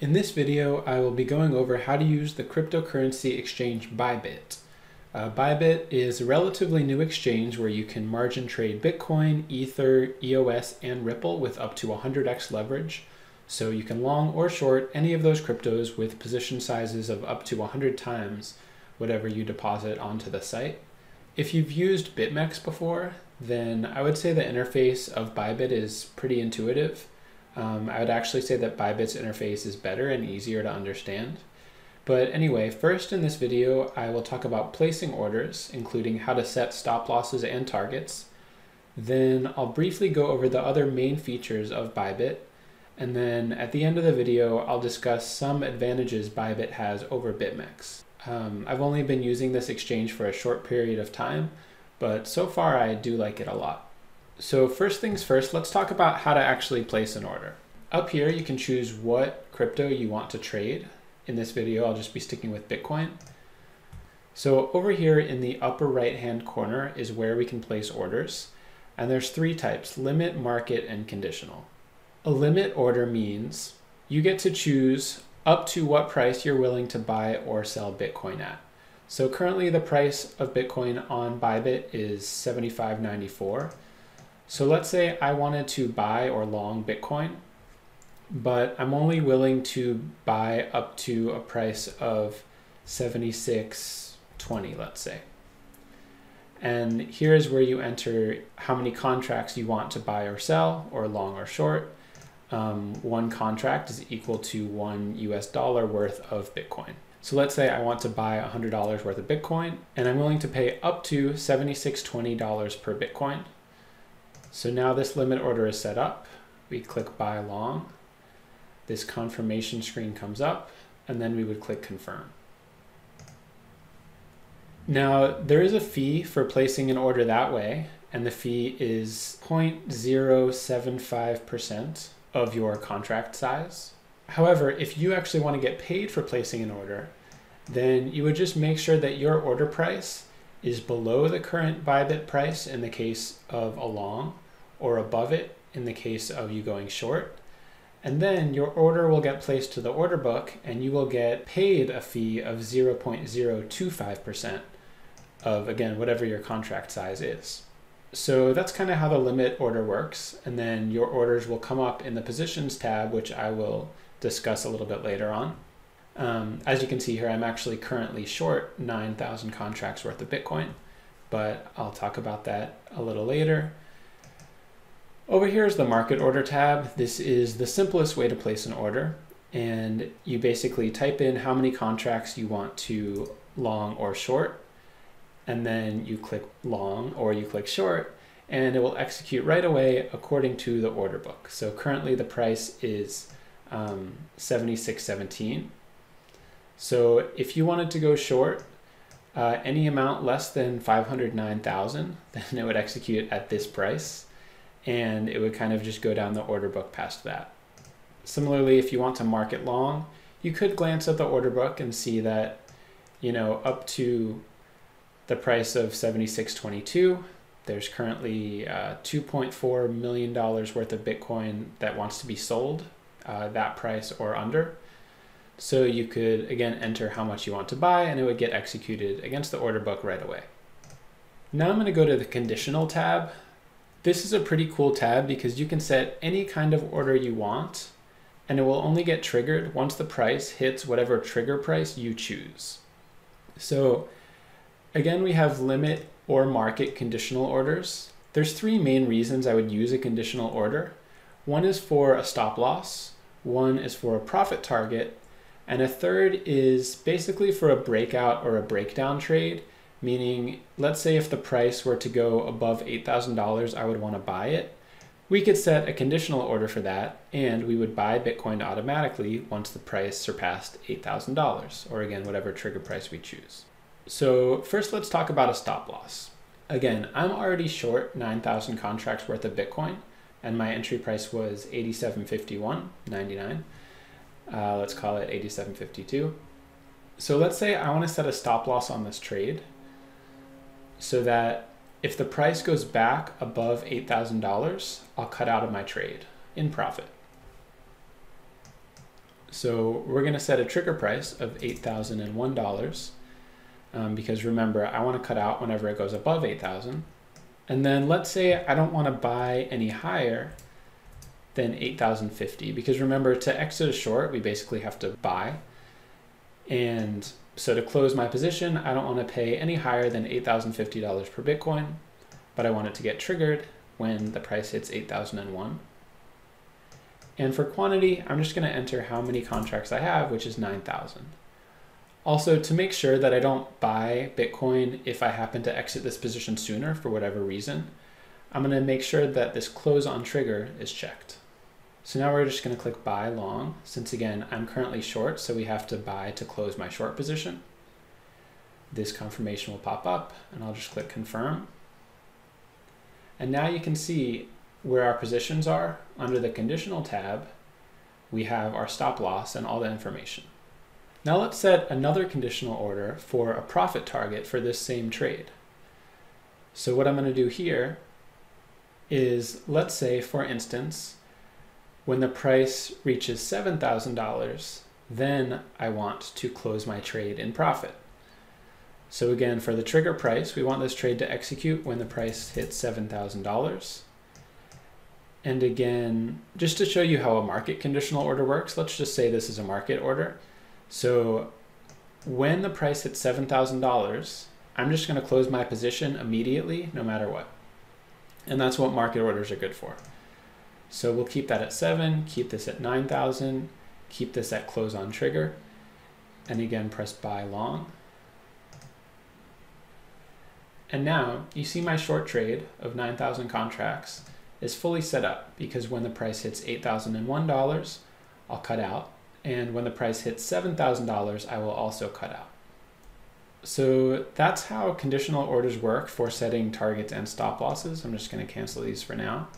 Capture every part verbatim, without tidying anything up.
In this video, I will be going over how to use the cryptocurrency exchange Bybit. Uh, Bybit is a relatively new exchange where you can margin trade Bitcoin, Ether, E O S, and Ripple with up to one hundred x leverage. So you can long or short any of those cryptos with position sizes of up to one hundred times whatever you deposit onto the site. If you've used BitMEX before, then I would say the interface of Bybit is pretty intuitive. Um, I would actually say that Bybit's interface is better and easier to understand. But anyway, first in this video, I will talk about placing orders, including how to set stop losses and targets. Then I'll briefly go over the other main features of Bybit. And then at the end of the video, I'll discuss some advantages Bybit has over BitMEX. Um, I've only been using this exchange for a short period of time, but so far I do like it a lot. So first things first, let's talk about how to actually place an order. Up here, you can choose what crypto you want to trade. In this video, I'll just be sticking with Bitcoin. So over here in the upper right-hand corner is where we can place orders. And there's three types: limit, market, and conditional. A limit order means you get to choose up to what price you're willing to buy or sell Bitcoin at. So currently the price of Bitcoin on Bybit is seventy-five ninety-four. So let's say I wanted to buy or long Bitcoin, but I'm only willing to buy up to a price of seventy-six twenty, let's say. And here's where you enter how many contracts you want to buy or sell, or long or short. Um, one contract is equal to one U S dollar worth of Bitcoin. So let's say I want to buy one hundred dollars worth of Bitcoin, and I'm willing to pay up to seventy-six twenty per Bitcoin. So now this limit order is set up. We click buy long. This confirmation screen comes up, and then we would click confirm. Now there is a fee for placing an order that way, and the fee is zero point zero seven five percent of your contract size. However, if you actually want to get paid for placing an order, then you would just make sure that your order price is below the current Bybit price in the case of a long, or above it in the case of you going short. And then your order will get placed to the order book, and you will get paid a fee of zero point zero two five percent of, again, whatever your contract size is. So that's kind of how the limit order works. And then your orders will come up in the positions tab, which I will discuss a little bit later on. Um, as you can see here, I'm actually currently short nine thousand contracts worth of Bitcoin, but I'll talk about that a little later. Over here is the market order tab. This is the simplest way to place an order. And you basically type in how many contracts you want to long or short, and then you click long or you click short, and it will execute right away according to the order book. So currently the price is um, seventy-six seventeen. So if you wanted to go short uh, any amount less than five hundred nine thousand, then it would execute at this price, and it would kind of just go down the order book past that. Similarly, if you want to market long, you could glance at the order book and see that, you know, up to the price of seventy-six twenty-two, there's currently uh, two point four million dollars worth of Bitcoin that wants to be sold uh, that price or under. So you could, again, enter how much you want to buy, and it would get executed against the order book right away. Now I'm going to go to the conditional tab. This is a pretty cool tab because you can set any kind of order you want, and it will only get triggered once the price hits whatever trigger price you choose. So again, we have limit or market conditional orders. There's three main reasons I would use a conditional order. One is for a stop loss, one is for a profit target, and a third is basically for a breakout or a breakdown trade, meaning let's say if the price were to go above eight thousand dollars, I would want to buy it. We could set a conditional order for that, and we would buy Bitcoin automatically once the price surpassed eight thousand dollars, or again, whatever trigger price we choose. So first let's talk about a stop loss. Again, I'm already short nine thousand contracts worth of Bitcoin, and my entry price was eighty-seven fifty-one ninety-nine. Uh, let's call it eighty-seven fifty-two. So let's say I want to set a stop loss on this trade so that if the price goes back above eight thousand dollars, I'll cut out of my trade in profit. So we're gonna set a trigger price of eight thousand one dollars um, because remember, I wanna cut out whenever it goes above eight thousand. And then let's say I don't wanna buy any higher than eight thousand fifty because remember, to exit a short, we basically have to buy. And so to close my position, I don't wanna pay any higher than eight thousand fifty dollars per Bitcoin, but I want it to get triggered when the price hits eight thousand one. And for quantity, I'm just gonna enter how many contracts I have, which is nine thousand. Also, to make sure that I don't buy Bitcoin if I happen to exit this position sooner for whatever reason, I'm gonna make sure that this close on trigger is checked. So now we're just gonna click buy long, since again, I'm currently short, so we have to buy to close my short position. This confirmation will pop up, and I'll just click confirm. And now you can see where our positions are. Under the conditional tab, we have our stop loss and all the information. Now let's set another conditional order for a profit target for this same trade. So what I'm gonna do here is, let's say for instance, when the price reaches seven thousand dollars, then I want to close my trade in profit. So again, for the trigger price, we want this trade to execute when the price hits seven thousand dollars. And again, just to show you how a market conditional order works, let's just say this is a market order. So when the price hits seven thousand dollars, I'm just gonna close my position immediately, no matter what. And that's what market orders are good for. So we'll keep that at seven, keep this at nine thousand, keep this at close on trigger, and again, press buy long. And now you see my short trade of nine thousand contracts is fully set up because when the price hits eight thousand one dollars, I'll cut out. And when the price hits seven thousand dollars, I will also cut out. So that's how conditional orders work for setting targets and stop losses. I'm just gonna cancel these for now.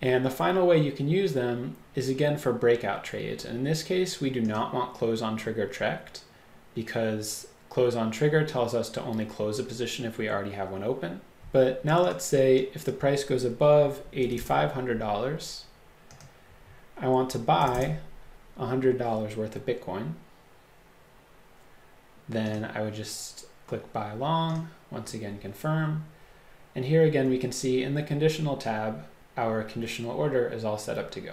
And the final way you can use them is again for breakout trades. And in this case, we do not want close on trigger checked because close on trigger tells us to only close a position if we already have one open. But now let's say if the price goes above eight thousand five hundred dollars, I want to buy one hundred dollars worth of Bitcoin. Then I would just click buy long, once again confirm. And here again, we can see in the conditional tab, our conditional order is all set up to go.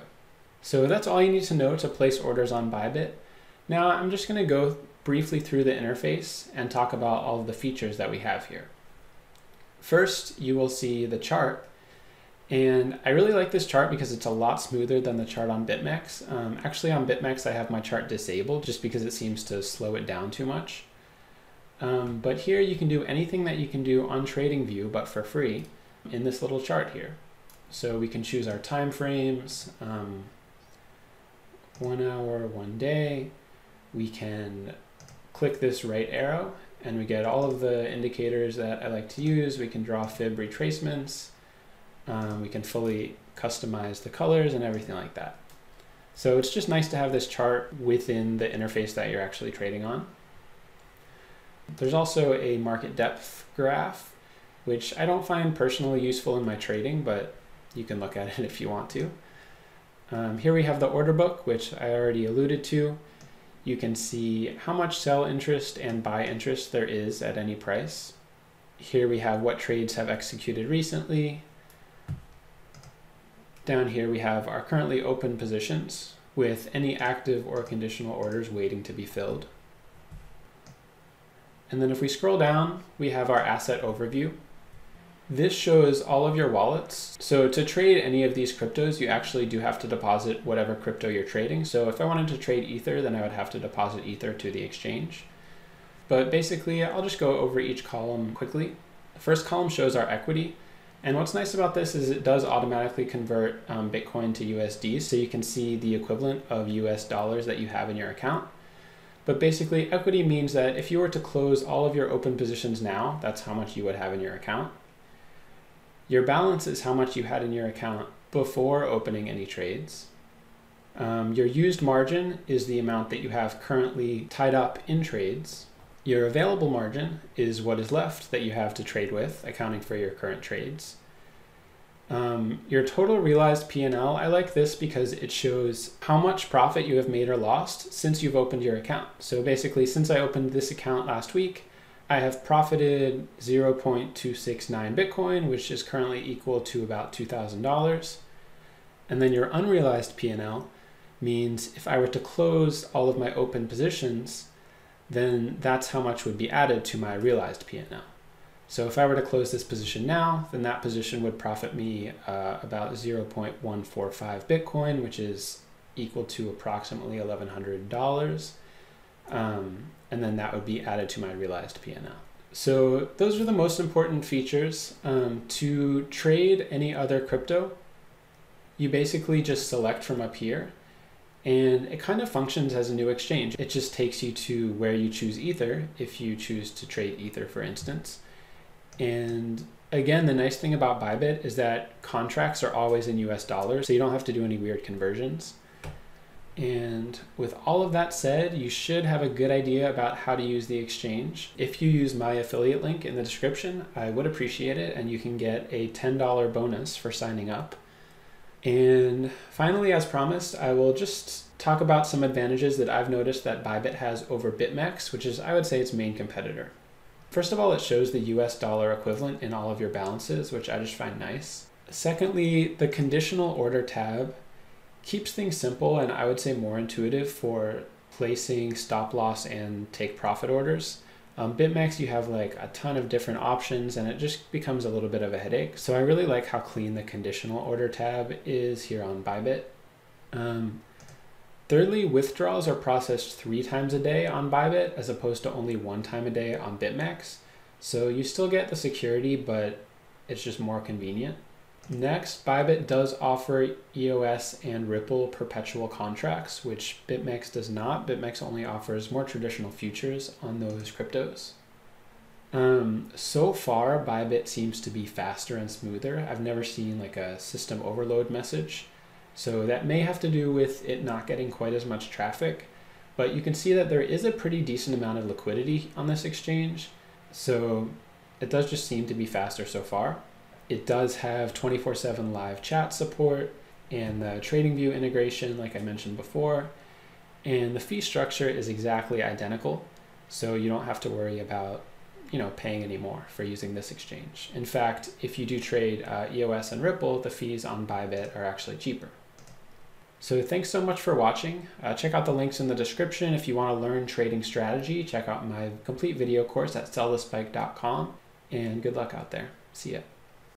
So that's all you need to know to place orders on Bybit. Now I'm just gonna go briefly through the interface and talk about all of the features that we have here. First, you will see the chart. And I really like this chart because it's a lot smoother than the chart on BitMEX. Um, actually on BitMEX, I have my chart disabled just because it seems to slow it down too much. Um, but here you can do anything that you can do on TradingView, but for free in this little chart here. So we can choose our time frames, um, one hour, one day. We can click this right arrow and we get all of the indicators that I like to use. We can draw F I B retracements. Um, we can fully customize the colors and everything like that. So it's just nice to have this chart within the interface that you're actually trading on. There's also a market depth graph, which I don't find personally useful in my trading, but you can look at it if you want to. Um, here we have the order book, which I already alluded to. You can see how much sell interest and buy interest there is at any price. Here we have what trades have executed recently. Down here we have our currently open positions with any active or conditional orders waiting to be filled. And then if we scroll down, we have our asset overview. This shows all of your wallets. So to trade any of these cryptos, you actually do have to deposit whatever crypto you're trading. So if I wanted to trade Ether, then I would have to deposit Ether to the exchange. But basically, I'll just go over each column quickly. The first column shows our equity. And what's nice about this is it does automatically convert um, Bitcoin to U S D, so you can see the equivalent of U S dollars that you have in your account. But basically, equity means that if you were to close all of your open positions now, that's how much you would have in your account. Your balance is how much you had in your account before opening any trades. Um, your used margin is the amount that you have currently tied up in trades. Your available margin is what is left that you have to trade with, accounting for your current trades. Um, your total realized P and L, I like this because it shows how much profit you have made or lost since you've opened your account. So basically, since I opened this account last week, I have profited zero point two six nine Bitcoin, which is currently equal to about two thousand dollars. And then your unrealized P and L means if I were to close all of my open positions, then that's how much would be added to my realized P and L. So if I were to close this position now, then that position would profit me uh, about zero point one four five Bitcoin, which is equal to approximately eleven hundred dollars. Um, and then that would be added to my realized P and L. So those are the most important features. Um, to trade any other crypto, you basically just select from up here, and it kind of functions as a new exchange. It just takes you to where you choose Ether, if you choose to trade Ether, for instance. And again, the nice thing about Bybit is that contracts are always in U S dollars, so you don't have to do any weird conversions. And with all of that said, you should have a good idea about how to use the exchange. If you use my affiliate link in the description, I would appreciate it, and you can get a ten dollar bonus for signing up. And finally, as promised, I will just talk about some advantages that I've noticed that Bybit has over BitMEX, which is, I would say, its main competitor. First of all, it shows the U S dollar equivalent in all of your balances, which I just find nice. Secondly, the conditional order tab keeps things simple and I would say more intuitive for placing stop loss and take profit orders. Um, BitMEX, you have like a ton of different options and it just becomes a little bit of a headache. So I really like how clean the conditional order tab is here on Bybit. Um, thirdly, withdrawals are processed three times a day on Bybit as opposed to only one time a day on BitMEX. So you still get the security, but it's just more convenient. Next, Bybit does offer E O S and Ripple perpetual contracts, which BitMEX does not. BitMEX only offers more traditional futures on those cryptos. Um, so far, Bybit seems to be faster and smoother. I've never seen like a system overload message. So that may have to do with it not getting quite as much traffic, but you can see that there is a pretty decent amount of liquidity on this exchange. So it does just seem to be faster so far. It does have twenty-four seven live chat support and the TradingView integration, like I mentioned before. And the fee structure is exactly identical, so you don't have to worry about, you know, paying any more for using this exchange. In fact, if you do trade uh, E O S and Ripple, the fees on Bybit are actually cheaper. So thanks so much for watching. Uh, check out the links in the description. If you want to learn trading strategy, check out my complete video course at sell the spike dot com. And good luck out there. See ya.